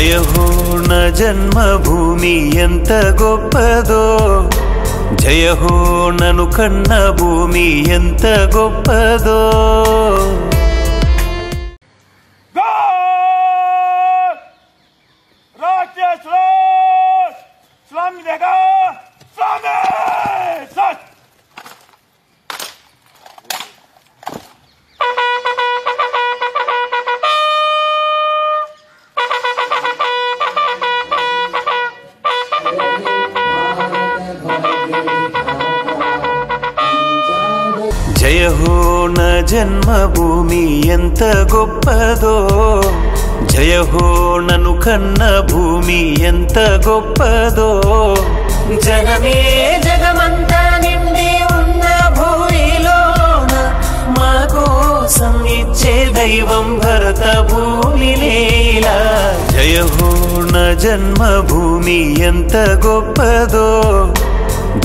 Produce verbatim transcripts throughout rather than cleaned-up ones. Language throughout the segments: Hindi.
జయహో నా జన్మభూమి ఎంత గొప్పదో, జయహో నను కన్న భూమి ఎంత గొప్పదో. जय हो ना जन्मभूमि एंत गोप्पदो, जय हो ननु कन्न भूमि एंत गोप्पदो. जनमे जगमंता निन्ने उन्न भूमिलोन मा कोसम इच्चे दैवं भरत भूमिलेला. जय हो ना जन्मभूमि एंत गोप्पदो,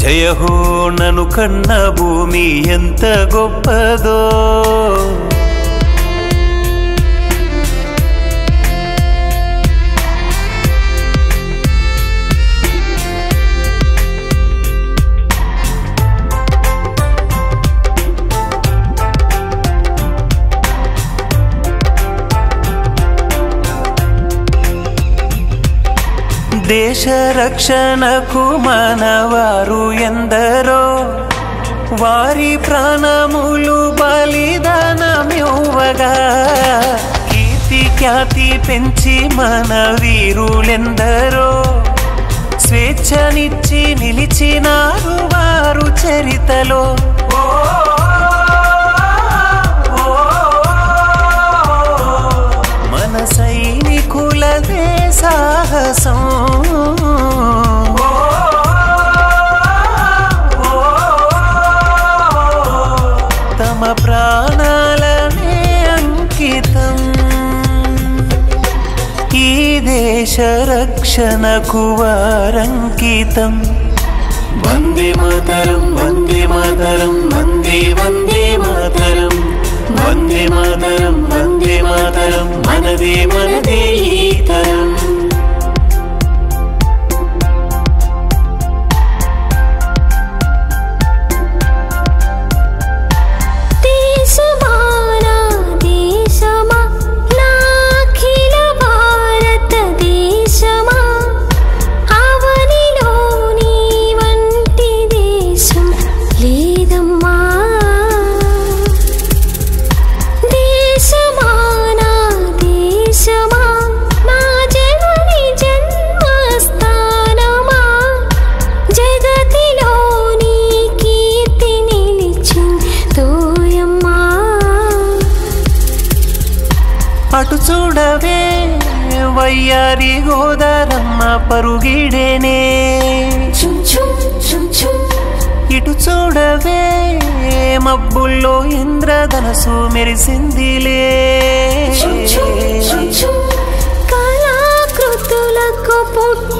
जय हो ननु कन्न भूमि एंत गोप्पदो. देश रक्षणकु मानवारु एंदरो वारी प्राणमुलु बलिदानमिव्वगा. कीर्ति ख्याति पेंची मन वीरुलेंदरो स्वेच्छनिच्ची निलिचिनारु वारु चरितलो. मन सैनिकुलदे साहसं तम प्राणालने अंकितं. ई देश रक्षणकु वारंकितं. वंदे मातरं वंदे मातरं वंदे वंदे मातरं वंदे मातरं वंदे मातरं मनदे मनदे इतरं. అటు చూడవే వయ్యారి గోదారమ్మ పరుగిడేనే, ఇటు చూడవే మబ్బుల్లో ఇంద్రధనసు మెరిసిందిలే. కళాకృతులకు పుట్టు